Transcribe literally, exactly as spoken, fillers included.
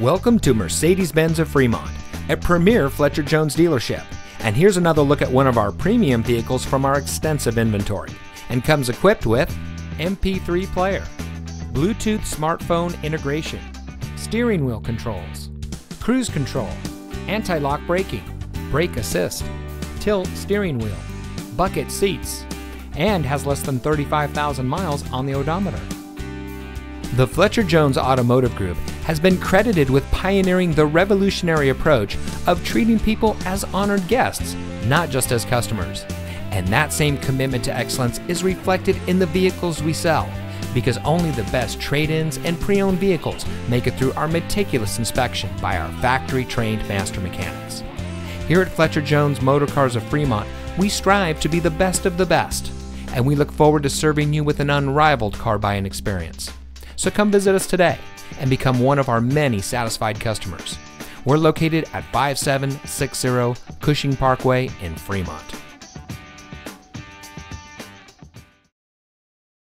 Welcome to Mercedes-Benz of Fremont, a premier Fletcher Jones dealership. And here's another look at one of our premium vehicles from our extensive inventory, and comes equipped with M P three player, Bluetooth smartphone integration, steering wheel controls, cruise control, anti-lock braking, brake assist, tilt steering wheel, bucket seats, and has less than thirty-five thousand miles on the odometer. The Fletcher Jones Automotive Group has been credited with pioneering the revolutionary approach of treating people as honored guests, not just as customers. And that same commitment to excellence is reflected in the vehicles we sell, because only the best trade-ins and pre-owned vehicles make it through our meticulous inspection by our factory-trained master mechanics. Here at Fletcher Jones Motorcars of Fremont, we strive to be the best of the best, and we look forward to serving you with an unrivaled car buying experience. So come visit us today and become one of our many satisfied customers. We're located at five seven six zero Cushing Parkway in Fremont.